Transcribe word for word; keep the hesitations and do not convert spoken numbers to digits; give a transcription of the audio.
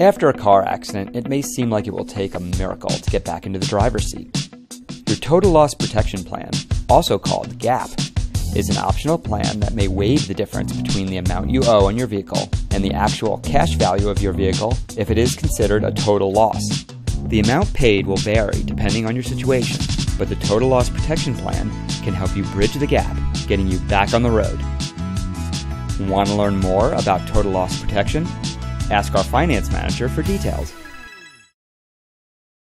After a car accident, it may seem like it will take a miracle to get back into the driver's seat. Your total loss protection plan, also called GAP, is an optional plan that may waive the difference between the amount you owe on your vehicle and the actual cash value of your vehicle if it is considered a total loss. The amount paid will vary depending on your situation, but the total loss protection plan can help you bridge the gap, getting you back on the road. Want to learn more about total loss protection? Ask our finance manager for details.